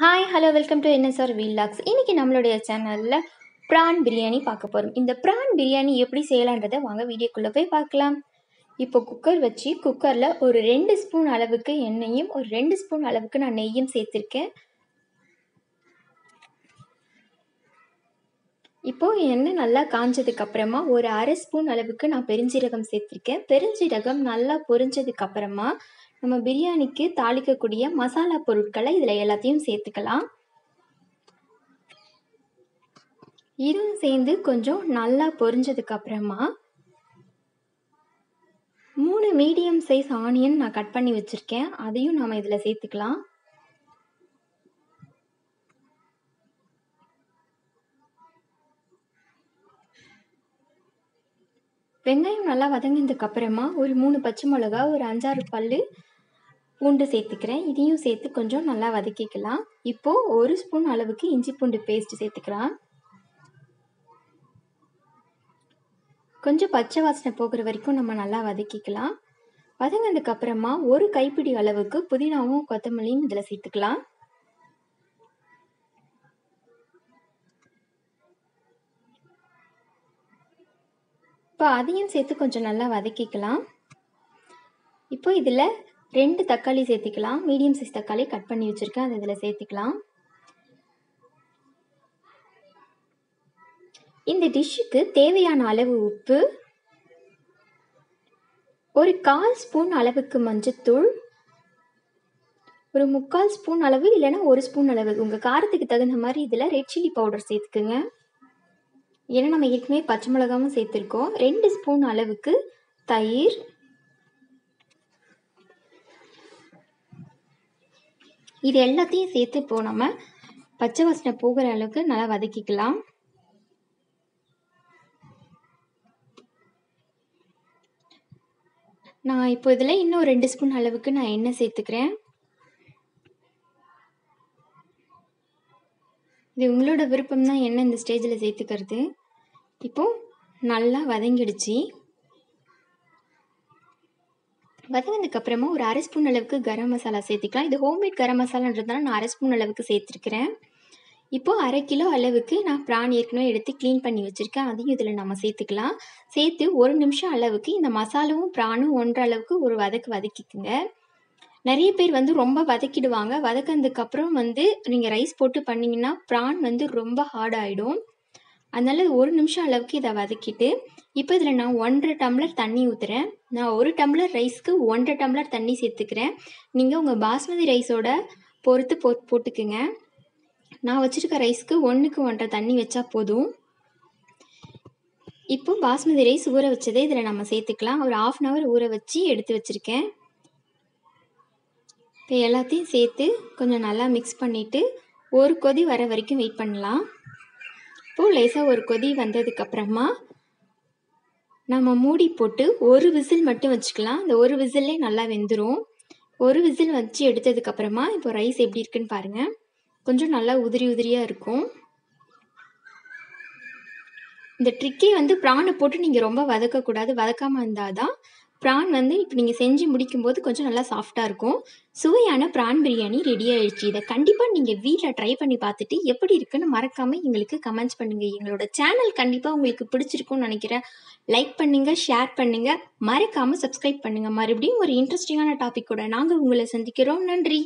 Hi hello welcome to NSR vlogs इनकी நம்மளுடைய சேனல்ல பிரான் பிரியாணி பார்க்க போறோம்। இந்த பிரான் பிரியாணி எப்படி செய்யலாம்ன்றதை வாங்க வீடியோக்குள்ள போய் பார்க்கலாம்। இப்போ குக்கர் வச்சி குக்கர்ல ஒரு 2 ஸ்பூன் அளவுக்கு எண்ணெயும் ஒரு 2 ஸ்பூன் அளவுக்கு நான் நெய்யும் சேர்த்திருக்கேன்। இப்போ எண்ணெய் நல்லா காஞ்சதுக்கு அப்புறமா ஒரு 1/2 ஸ்பூன் அளவுக்கு நான் பெருஞ்சீரகம் சேர்த்திருக்கேன்। பெருஞ்சீரகம் நல்லா பொரிஞ்சதுக்கு அப்புறமா நம்ம பிரியாணிக்கு தாளிக்கக்கூடிய மசாலா பொருட்களை இதுல எல்லாத்தையும் சேர்த்துக்கலாம்। இதுவும் சேர்ந்து கொஞ்சம் நல்லா பொரிஞ்சதுக்கு அப்புறமா 3 மீடியம் சைஸ் ஆனியன் நான் கட் பண்ணி வச்சிருக்கேன், அதையும் நாம இதுல சேர்த்துக்கலாம்। வெங்காயம் நல்லா வதங்கினதுக்கு அப்புறமா ஒரு 3 பச்சை மிளகாய் ஒரு 5-6 பல்லு பூண்டு சேர்த்துக்கிறேன், இதையும் சேர்த்து கொஞ்சம் நல்லா வதக்கிக்கலாம்। இப்போ ஒரு ஸ்பூன் அளவுக்கு இஞ்சி பூண்டு பேஸ்ட் சேர்த்துக்கலாம்। கொஞ்சம் பச்சை வாசனை போகிற வரைக்கும் நம்ம நல்லா வதக்கிக்கலாம்। வதங்கினதுக்கு அப்புறமா ஒரு கைப்பிடி அளவுக்கு புதினாவும் கொத்தமல்லியும் இதுல சேர்த்துக்கலாம்। இப்போ அதையும் சேர்த்து கொஞ்சம் நல்லா வதக்கிக்கலாம்। இப்போ இதில் 2 தக்காளி சேர்த்துக்கலாம், மீடியம் சைஸ் தக்காளி கட் பண்ணி வச்சுருக்கேன், அதை இதில் சேர்த்துக்கலாம்। இந்த டிஷ்ஷுக்கு தேவையான அளவு உப்பு, ஒரு 1/4 ஸ்பூன் அளவுக்கு மஞ்சத்தூள், ஒரு 3/4 ஸ்பூன் அளவு இல்லைன்னா 1 ஸ்பூன் அளவு உங்கள் காரத்துக்கு தகுந்த மாதிரி இதில் ரெட் சில்லி பவுடர் சேர்த்துக்குங்க, ஏன்னா நம்ம ஏற்கனவே பச்சை மிளகாவும் சேர்த்துருக்கோம்। 2 ஸ்பூன் அளவுக்கு தயிர், இது எல்லாத்தையும் சேர்த்து இப்போ நம்ம பச்சை வாசனை போகிற அளவுக்கு நல்லா வதக்கிக்கலாம்। நான் இப்போ இதில் இன்னும் 2 ஸ்பூன் அளவுக்கு நான் எண்ணெய் சேர்த்துக்கிறேன், இது உங்களோட விருப்பம் தான் என்ன இந்த ஸ்டேஜில் சேர்த்துக்கிறது। இப்போ நல்லா வதங்கிடுச்சு, வதங்கினதுக்கப்புறமா ஒரு 1/2 ஸ்பூன் அளவுக்கு கரம் மசாலா சேர்த்துக்கலாம்। இது ஹோம்மேட் கரம் மசாலான்றதுனால நான் 1/2 ஸ்பூன் அளவுக்கு சேர்த்துருக்கிறேன்। இப்போது 1/2 கிலோ அளவுக்கு நான் பிரான் ஏற்கனவே எடுத்து க்ளீன் பண்ணி வச்சுருக்கேன், அதையும் இதில் நம்ம சேர்த்துக்கலாம்। சேர்த்து ஒரு நிமிஷம் அளவுக்கு இந்த மசாலாவும் பிரானும் ஒன்ற அளவுக்கு ஒரு வதக்குங்க। நிறைய பேர் ரொம்ப வதக்கிடுவாங்க, வதக்கினதுக்கப்புறம் நீங்கள் ரைஸ் போட்டு பண்ணிங்கன்னா ப்ரான் ரொம்ப ஹார்ட் ஆகிடும், அதனால் ஒரு நிமிஷம் அளவுக்கு இதை வதக்கிட்டு இப்போ இதில் நான் 1.5 டம்ளர் தண்ணி ஊற்றுறேன்। நான் 1 டம்ளர் ரைஸ்க்கு 1.5 டம்ளர் தண்ணி சேர்த்துக்கிறேன், நீங்கள் உங்கள் பாஸ்மதி ரைஸோட பொறுத்து போட்டுக்குங்க। நான் வச்சுருக்க ரைஸ்க்கு 1.5 தண்ணி வச்சா போதும்। இப்போ பாஸ்மதி ரைஸ் ஊற வச்சதே இதில் நம்ம சேர்த்துக்கலாம், ஒரு 1/2 hour ஊற வச்சு எடுத்து வச்சுருக்கேன்। இப்போ எல்லாத்தையும் சேர்த்து கொஞ்சம் நல்லா மிக்ஸ் பண்ணிவிட்டு ஒரு கொதி வர வரைக்கும் வெயிட் பண்ணலாம்। இப்போது லேசாக ஒரு கொதி வந்ததுக்கப்புறமா நம்ம மூடி போட்டு ஒரு விசில் மட்டும் வச்சுக்கலாம், இந்த ஒரு விசிலே நல்லா வெந்துடும்। ஒரு விசில் வச்சு எடுத்ததுக்கப்புறமா இப்போ ரைஸ் எப்படி இருக்குன்னு பாருங்கள், கொஞ்சம் நல்லா உதிரியாக இருக்கும்। இந்த ட்ரிக்கே பிரானை போட்டு நீங்கள் ரொம்ப வதக்கக்கூடாது, வதக்காமல் இருந்தால் தான் பிரான் இப்போ நீங்கள் செஞ்சு முடிக்கும்போது கொஞ்சம் நல்லா சாஃப்டாக இருக்கும்। சுவையான பிரான் பிரியாணி ரெடி ஆகிடுச்சு, இதை கண்டிப்பாக நீங்கள் வீட்டில் ட்ரை பண்ணி பார்த்துட்டு எப்படி இருக்குன்னு மறக்காமல் எங்களுக்கு கமெண்ட்ஸ் பண்ணுங்கள்। எங்களோட சேனல் கண்டிப்பாக உங்களுக்கு பிடிச்சிருக்கும்னு நினைக்கிறேன், லைக் பண்ணுங்கள், ஷேர் பண்ணுங்கள், மறக்காமல் சப்ஸ்கிரைப் பண்ணுங்கள்। மறுபடியும் ஒரு இன்ட்ரெஸ்டிங்கான டாப்பிக்கோட நாங்கள் உங்களை சந்திக்கிறோம், நன்றி।